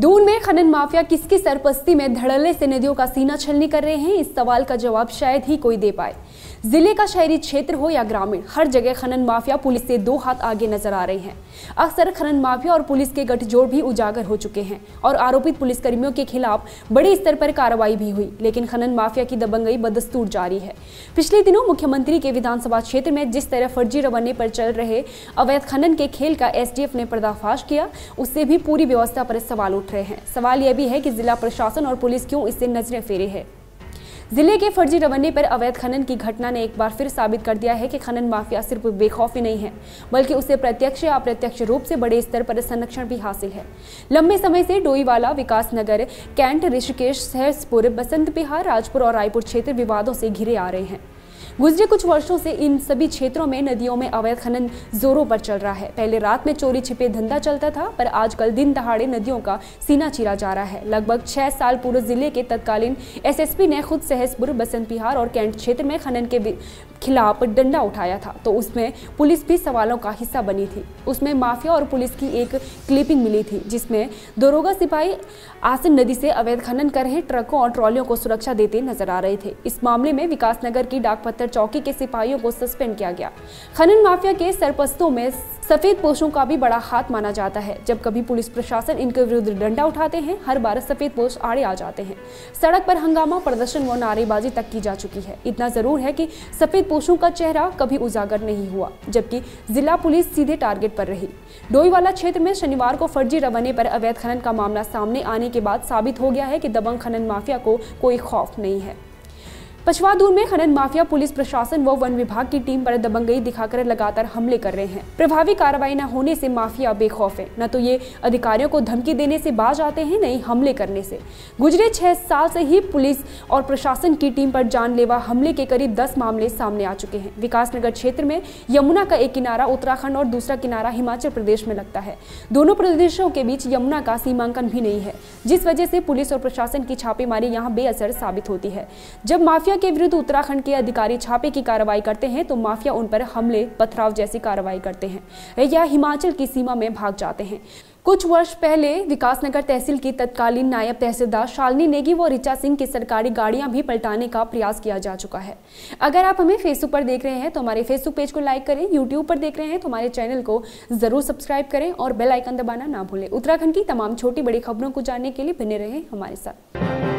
दून में खनन माफिया किसकी सरपस्ती में धड़ल्ले से नदियों का सीना छलनी कर रहे हैं, इस सवाल का जवाब शायद ही कोई दे पाए। जिले का शहरी क्षेत्र हो या ग्रामीण, हर जगह खनन माफिया पुलिस से दो हाथ आगे नजर आ रहे हैं। अक्सर खनन माफिया और पुलिस के गठजोड़ भी उजागर हो चुके हैं और आरोपित पुलिसकर्मियों के खिलाफ बड़े स्तर पर कार्रवाई भी हुई, लेकिन खनन माफिया की दबंगई बदस्तूर जारी है। पिछले दिनों मुख्यमंत्री के विधानसभा क्षेत्र में जिस तरह फर्जी रवाने पर चल रहे अवैध खनन के खेल का एसडीएफ ने पर्दाफाश किया, उससे भी पूरी व्यवस्था पर सवाल उठ रहे हैं। सवाल यह भी है कि जिला प्रशासन और पुलिस क्यों इससे नजरें फेरे है। जिले के फर्जी रवन्ने पर अवैध खनन की घटना ने एक बार फिर साबित कर दिया है कि खनन माफिया सिर्फ बेखौफी नहीं है, बल्कि उसे प्रत्यक्ष या अप्रत्यक्ष रूप से बड़े स्तर पर संरक्षण भी हासिल है। लंबे समय से डोईवाला, विकास नगर, कैंट, ऋषिकेश, सहसपुर, बसंत विहार, राजपुर और रायपुर क्षेत्र विवादों से घिरे आ रहे हैं। गुजरे कुछ वर्षों से इन सभी क्षेत्रों में नदियों में अवैध खनन जोरों पर चल रहा है। पहले रात में चोरी छिपे धंधा चलता था, पर आजकल दिन दहाड़े नदियों का सीना चीरा जा रहा है। लगभग 6 साल पूर्व जिले के तत्कालीन एसएसपी ने खुद सहसपुर, बसंत विहार और कैंट क्षेत्र में खनन के खिलाफ डंडा उठाया था, तो उसमें पुलिस भी सवालों का हिस्सा बनी थी। उसमें माफिया और पुलिस की एक क्लिपिंग मिली थी जिसमें दरोगा सिपाही आसन नदी से अवैध खनन कर रहे ट्रकों और ट्रॉलियों को सुरक्षा देते नजर आ रहे थे। इस मामले में विकासनगर की डाक पत्थर चौकी के सिपाहियों को सस्पेंड किया गया। खनन माफिया के सरपस्तों में सफेदपोशों का भी बड़ा हाथ माना जाता है। जब कभी पुलिस प्रशासन इनके विरुद्ध डंडा उठाते हैं, हर बार सफेदपोश आड़े आ जाते हैं। सड़क पर हंगामा, प्रदर्शन व नारेबाजी तक की जा चुकी है। इतना जरूर है कि सफेदपोशों का चेहरा कभी उजागर नहीं हुआ, जबकि जिला पुलिस सीधे टारगेट पर रही। डोईवाला क्षेत्र में शनिवार को फर्जी रवाने पर अवैध खनन का मामला सामने आने के बाद साबित हो गया है कि दबंग खनन माफिया को कोई खौफ नहीं है। पछवा दून में खनन माफिया पुलिस प्रशासन व वन विभाग की टीम पर दबंगई दिखाकर लगातार हमले कर रहे हैं। प्रभावी कार्रवाई न होने से माफिया बेखौफ है, न तो ये अधिकारियों को धमकी देने से बाज आते हैं, न ही हमले करने से। गुजरे 6 साल से ही पुलिस और प्रशासन की टीम पर जानलेवा हमले के करीब 10 मामले सामने आ चुके हैं। विकासनगर क्षेत्र में यमुना का एक किनारा उत्तराखंड और दूसरा किनारा हिमाचल प्रदेश में लगता है। दोनों प्रदेशों के बीच यमुना का सीमांकन भी नहीं है, जिस वजह से पुलिस और प्रशासन की छापेमारी यहाँ बेअसर साबित होती है। जब माफिया के विरुद्ध उत्तराखंड के अधिकारी छापे की कार्रवाई करते हैं तो माफिया उन पर हमले, पथराव जैसी कार्रवाई करते हैं या हिमाचल की सीमा में भाग जाते हैं। कुछ वर्ष पहले विकासनगर तहसील की तत्कालीन नायब तहसीलदार शालिनी नेगी व ऋचा सिंह की सरकारी गाड़ियां भी पलटाने का प्रयास किया जा चुका है। अगर आप हमें फेसबुक पर देख रहे हैं तो हमारे फेसबुक पेज को लाइक करें, यूट्यूब पर देख रहे हैं तो हमारे चैनल को जरूर सब्सक्राइब करें और बेल आइकन दबाना ना भूलें। उत्तराखंड की तमाम छोटी बड़ी खबरों को जानने के लिए बने रहें हमारे साथ।